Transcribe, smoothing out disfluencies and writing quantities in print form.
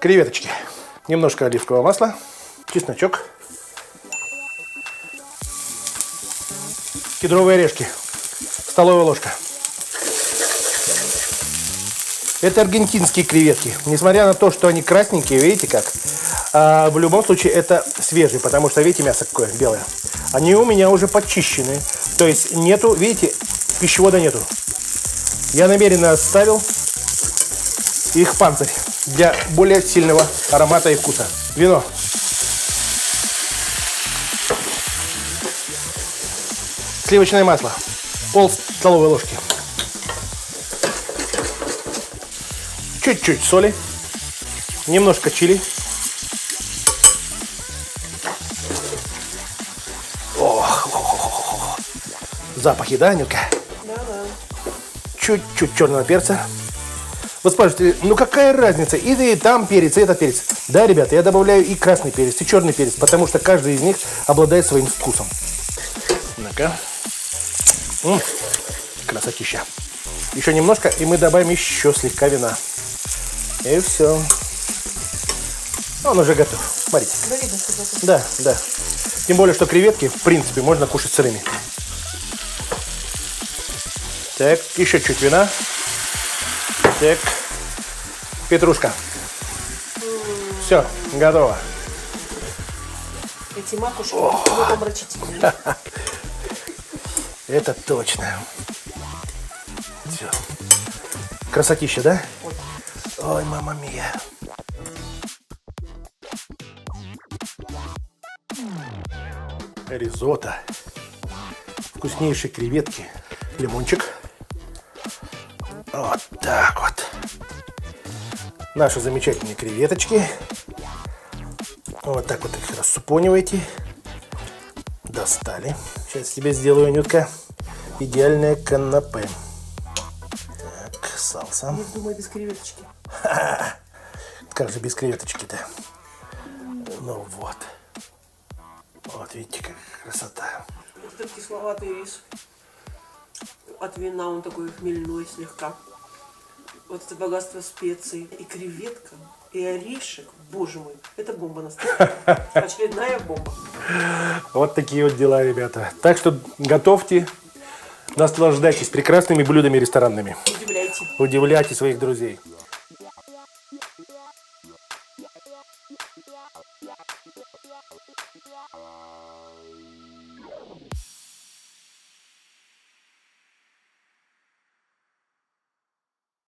Креветочки. Немножко оливкового масла, чесночок, кедровые орешки, столовая ложка. Это аргентинские креветки. Несмотря на то, что они красненькие, видите как, в любом случае это свежие, потому что, видите, мясо какое белое. Они у меня уже подчищены, то есть нету, видите, пищевода нету. Я намеренно оставил их панцирь для более сильного аромата и вкуса. Вино. Сливочное масло. Пол столовой ложки. Чуть-чуть соли. Немножко чили. Ох. Запахи, да, Нюка? Да. Чуть-чуть черного перца. Вы спрашиваете, ну какая разница, и там перец, и это перец. Да, ребята, я добавляю и красный перец, и черный перец, потому что каждый из них обладает своим вкусом. Ну-ка. Красотища. Еще немножко, и мы добавим еще слегка вина. И все. Он уже готов. Смотрите. Да, видно, что готов. Да. Тем более, что креветки, в принципе, можно кушать сырыми. Так, еще чуть вина. Так, петрушка. Все, готово. Эти макушки будут обратительные. Это точно. Все. Красотища, да? Ой, мама мия. Ризотто. Вкуснейшие креветки. Лимончик. Вот так вот. Наши замечательные креветочки. Вот так вот их рассупониваете. Достали. Сейчас тебе сделаю, Нютка, идеальное канапе. Так, салса. Не думай, без креветочки. Ха-ха. Как же без креветочки-то? Ну вот. Вот видите, как красота. Вот этот кисловатый рис. От вина он такой хмельной слегка. Вот это богатство специй. И креветка, и орешек. Боже мой, это бомба настоящая. Очередная бомба. Вот такие вот дела, ребята. Так что готовьте, наслаждайтесь прекрасными блюдами ресторанными. Удивляйте. Удивляйте своих друзей.